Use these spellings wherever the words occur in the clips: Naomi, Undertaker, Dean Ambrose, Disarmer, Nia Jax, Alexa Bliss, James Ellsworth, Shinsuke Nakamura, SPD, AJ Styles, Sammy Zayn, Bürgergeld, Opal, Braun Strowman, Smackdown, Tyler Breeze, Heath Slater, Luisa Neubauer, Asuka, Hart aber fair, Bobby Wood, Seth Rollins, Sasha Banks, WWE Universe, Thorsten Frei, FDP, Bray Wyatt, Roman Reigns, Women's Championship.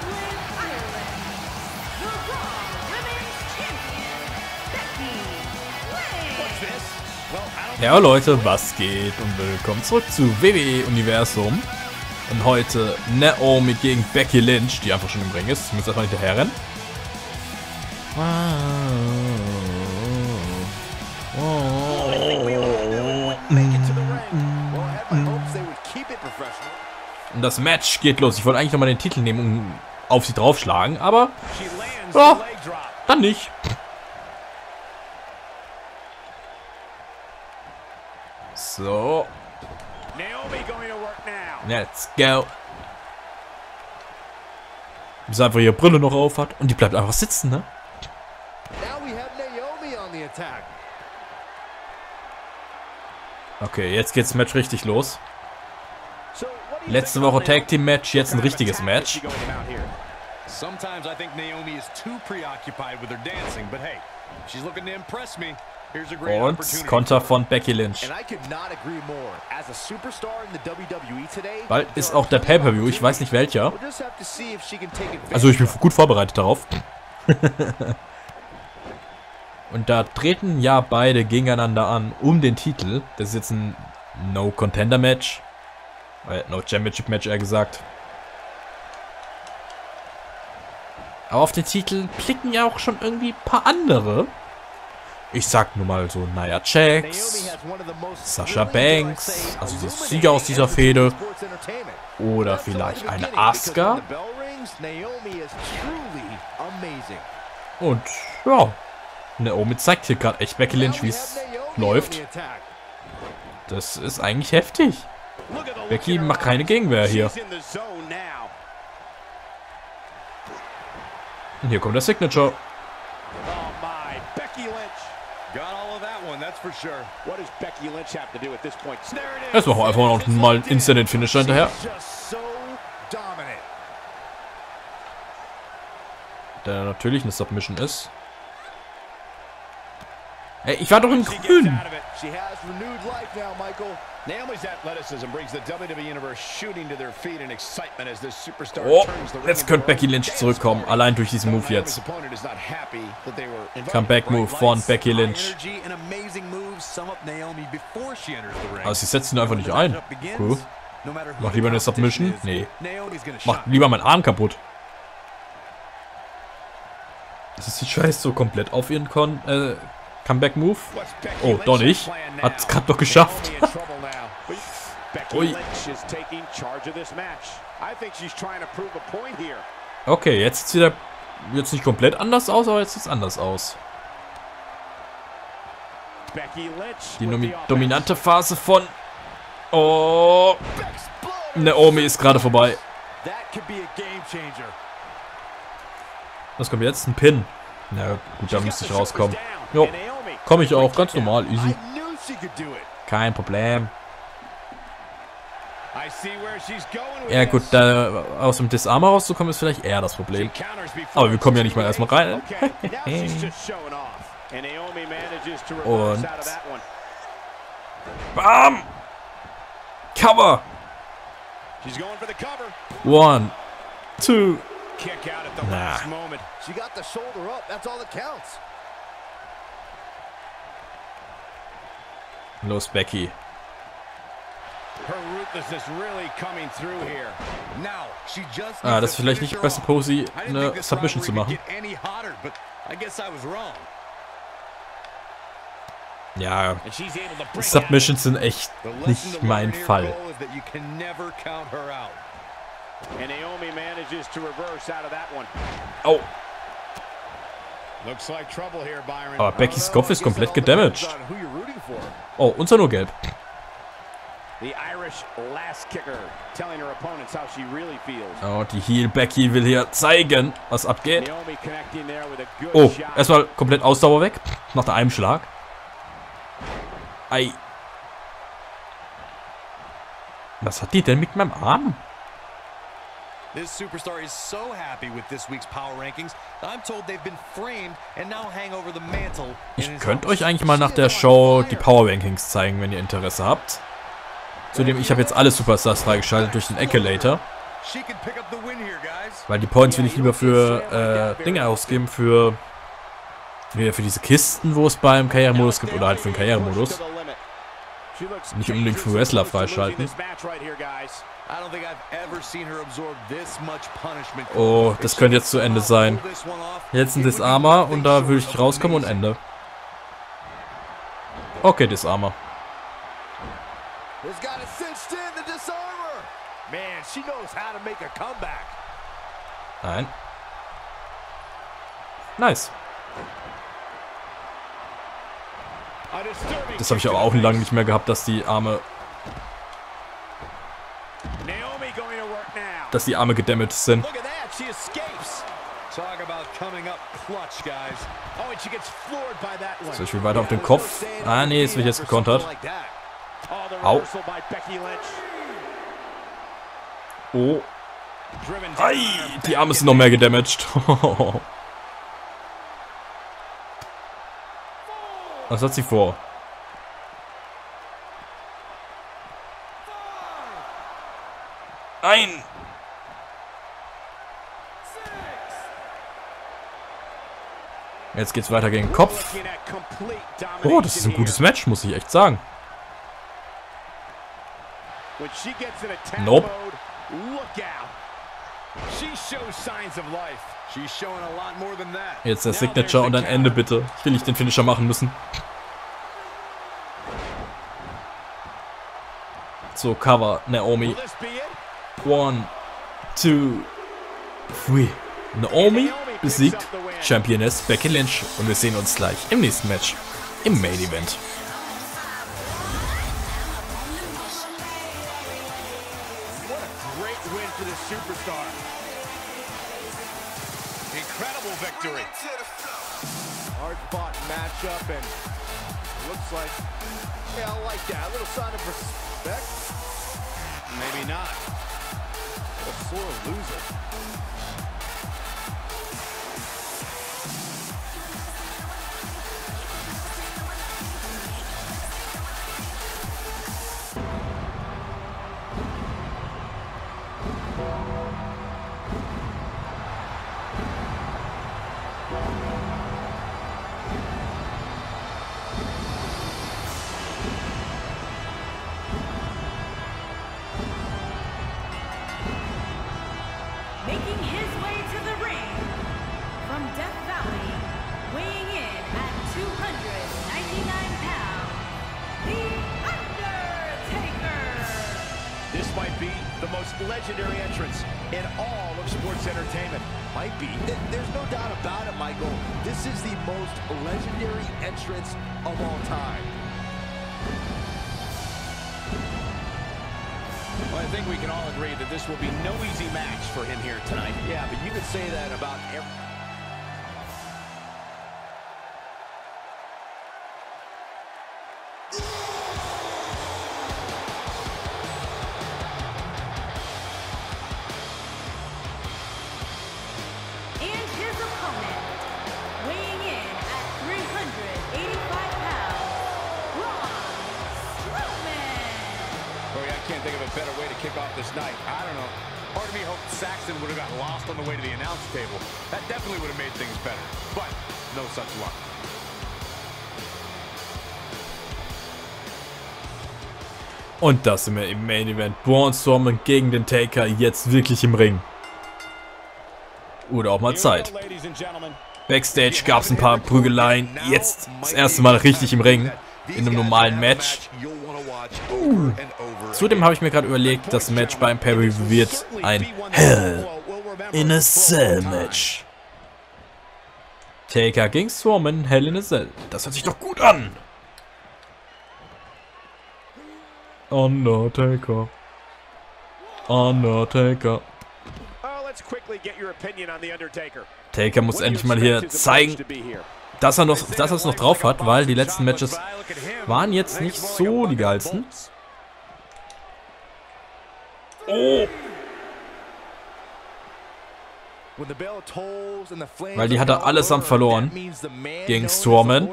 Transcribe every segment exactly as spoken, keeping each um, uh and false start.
Dublin, Ireland, the Raw Women's Champion, Becky Lynch. What's this? Ja Leute, was geht und willkommen zurück zu W W E Universum. Und heute Naomi gegen Becky Lynch, die einfach schon im Ring ist. Ich muss erstmal hinterher rennen. Und das Match geht los. Ich wollte eigentlich nochmal den Titel nehmen und auf sie draufschlagen, aber ja, dann nicht. So. Let's go. Bis einfach ihre Brille noch auf hat. Und die bleibt einfach sitzen, ne? Okay, jetzt geht's Match richtig los. Letzte Woche Tag Team Match, jetzt ein richtiges Match. Sometimes I think Naomi is too preoccupied with her dancing, but hey, she's looking to impress me. Und Konter von Becky Lynch. Bald ist auch der Pay-Per-View, ich weiß nicht welcher. Also ich bin gut vorbereitet darauf. Und da treten ja beide gegeneinander an um den Titel. Das ist jetzt ein No-Contender-Match. No-Championship-Match eher gesagt. Aber auf den Titel klicken ja auch schon irgendwie ein paar andere. Ich sag nur mal so, Nia Jax, Sasha Banks, also der Sieger aus dieser Fehde, oder vielleicht eine Asuka. Und ja, Naomi zeigt hier gerade echt Becky Lynch, wie es läuft. Das ist eigentlich heftig. Becky macht keine Gegenwehr hier. Und hier kommt der Signature. Jetzt machen wir einfach noch mal einen Instant Finisher hinterher. Der natürlich eine Submission ist. Ey, ich war doch im Grün. Oh, jetzt könnte Becky Lynch zurückkommen, allein durch diesen Move jetzt. Comeback-Move von Becky Lynch. Also sie setzt ihn einfach nicht ein. Cool. Macht lieber eine Submission? Nee. Macht lieber meinen Arm kaputt. Das ist die Scheiße so komplett auf ihren Kon... Äh, Comeback-Move. Oh, doch nicht. Hat es gerade doch geschafft. Ui. Okay, jetzt sieht es wieder jetzt nicht komplett anders aus, aber jetzt sieht es anders aus. Die dominante Phase von oh, Naomi ist gerade vorbei. Was kommt jetzt? Ein Pin. Na gut, da müsste ich rauskommen. Jo. Komme ich auch, ganz normal, easy. Kein Problem. Ja gut, da aus dem Disarmer rauszukommen ist vielleicht eher das Problem. Aber wir kommen ja nicht mal erstmal rein. Und bam! Cover! One, two. Na. Los, Becky. Ah, das ist vielleicht nicht die beste Pose, eine Submission zu machen. Ja, Submissions sind echt nicht mein Fall. Oh. Aber Beckys Kopf ist komplett gedamaged. Oh, und zwar nur gelb. Oh, die Heel Becky will hier zeigen, was abgeht. Oh, erstmal komplett Ausdauer weg. Nach einem Schlag. Ei. Was hat die denn mit meinem Arm? This superstar is so happy with this week's power rankings. I'm told they've been framed and now hang over the mantle. Ich könnte euch eigentlich mal nach der Show die Power Rankings zeigen, wenn ihr Interesse habt. Zudem, ich habe jetzt alle Superstars freigeschaltet durch den Accolator. Weil die Points will ich lieber für äh, Dinge ausgeben, für, für diese Kisten, wo es beim Karrieremodus gibt, oder halt für den Karrieremodus. Nicht unbedingt für Wrestler freischalten. Oh, das könnte jetzt zu Ende sein. Jetzt ein Disarmer und da würde ich rauskommen und Ende. Okay, Disarmer. Nein. Nice. Das habe ich aber auch lange nicht mehr gehabt, dass die Arme... Dass die Arme gedamaged sind. So, ich will weiter auf den Kopf. Ah, nee, es wird jetzt gekontert. Au. Oh. Ei, die Arme sind noch mehr gedamaged. Was hat sie vor? Nein! Jetzt geht's weiter gegen den Kopf. Oh, das ist ein gutes Match, muss ich echt sagen. Nope. Jetzt der Signature und ein Ende, bitte. Ich will nicht den Finisher machen müssen. So, Cover, Naomi. One, two, three. Naomi besiegt Championess Becky Lynch. Und wir sehen uns gleich im nächsten Match im Main Event. Up and looks like, yeah, I like that. A little sign of respect? Maybe not. A sore loser. Legendary entrance in all of sports entertainment. Might be. There's no doubt about it, Michael. This is the most legendary entrance of all time. Well, I think we can all agree that this will be no easy match for him here tonight. Yeah, but you could say that about every... Und das sind wir im Main Event. Braun Strowman gegen den Taker, jetzt wirklich im Ring. Oder auch mal Zeit. Backstage gab es ein paar Prügeleien. Jetzt das erste Mal richtig im Ring. In einem normalen Match. Uh. Zudem habe ich mir gerade überlegt, das Match beim Perry wird ein Hell in a Cell Match. Taker gegen Strowman, Hell in a Cell. Das hört sich doch gut an. Undertaker. Undertaker. Taker muss endlich mal hier zeigen, dass er noch, dass er es noch drauf hat, weil die letzten Matches waren jetzt nicht so die geilsten. Oh. Weil die hat er allesamt verloren gegen Strowman.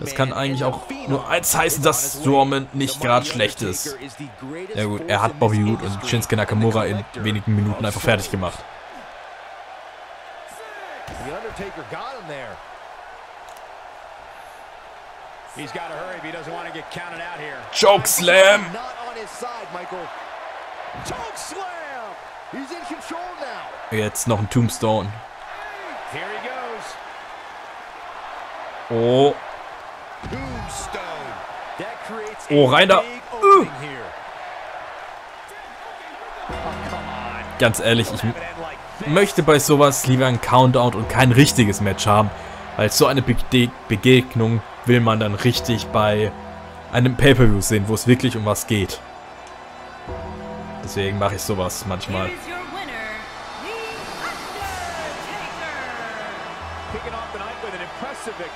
Das kann eigentlich auch nur eins heißen, dass Strowman nicht gerade schlecht ist. Ja gut, er hat Bobby Wood und Shinsuke Nakamura in wenigen Minuten einfach fertig gemacht. Choke Slam! Jetzt noch ein Tombstone. Oh. Oh, rein da. Uh. Ganz ehrlich, ich möchte bei sowas lieber einen Countout und kein richtiges Match haben. Weil so eine Bege- Begegnung will man dann richtig bei einem Pay-Per-View sehen, wo es wirklich um was geht. Deswegen mache ich sowas manchmal.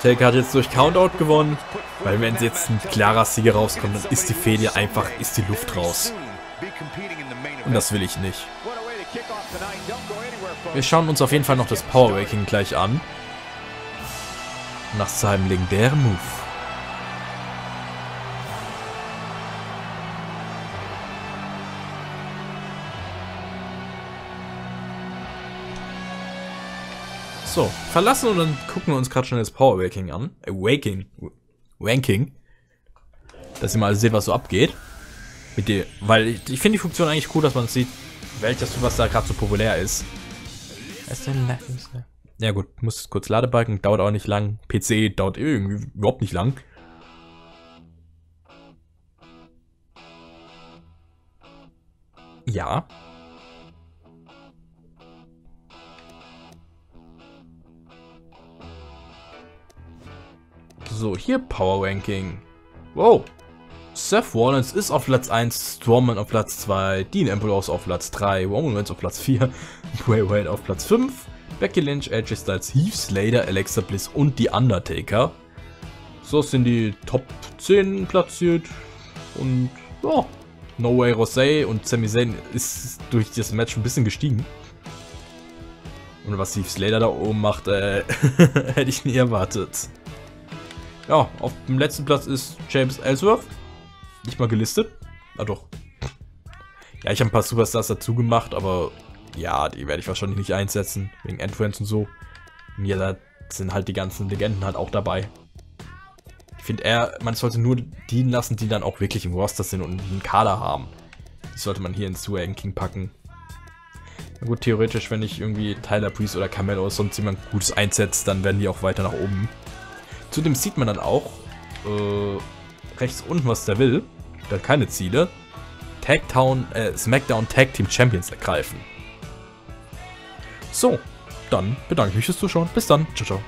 Taker hat jetzt durch Countout gewonnen, weil wenn jetzt ein klarer Sieger rauskommt, dann ist die Fehde einfach, ist die Luft raus. Und das will ich nicht. Wir schauen uns auf jeden Fall noch das Power Ranking gleich an. Nach seinem legendären Move. So, verlassen und dann gucken wir uns gerade schon das Power Ranking an. Äh, Waking. Ranking. Dass ihr mal seht, was so abgeht. Mit dir. Weil ich, ich finde die Funktion eigentlich cool, dass man sieht, welches, was da gerade so populär ist. Ja gut, muss kurz Ladebalken, dauert auch nicht lang. P C dauert irgendwie überhaupt nicht lang. Ja. So, hier Power Ranking. Wow. Seth Rollins ist auf Platz eins, Strowman auf Platz zwei, Dean Ambrose auf Platz drei, Roman Reigns auf Platz vier, Bray Wyatt auf Platz fünf, Becky Lynch, A J Styles, Heath Slater, Alexa Bliss und die Undertaker. So sind die Top zehn platziert. Und ja, No Way Jose und Sammy Zayn ist durch das Match ein bisschen gestiegen. Und was Heath Slater da oben macht, äh, hätte ich nie erwartet. Ja, auf dem letzten Platz ist James Ellsworth. Nicht mal gelistet. Ah doch. Ja, ich habe ein paar Superstars dazu gemacht, aber ja, die werde ich wahrscheinlich nicht einsetzen, wegen Entrance und so. Mir da sind halt die ganzen Legenden halt auch dabei. Ich finde eher, man sollte nur die lassen, die dann auch wirklich im Roster sind und einen Kader haben. Die sollte man hier ins Ranking packen. Na gut, theoretisch, wenn ich irgendwie Tyler Breeze oder Carmelo oder sonst jemand Gutes einsetzt, dann werden die auch weiter nach oben. Zudem sieht man dann auch, äh, rechts unten, was der will. Der hat keine Ziele. Tagtown, äh, Smackdown Tag Team Champions ergreifen. So, dann bedanke ich mich fürs Zuschauen. Bis dann. Ciao, ciao.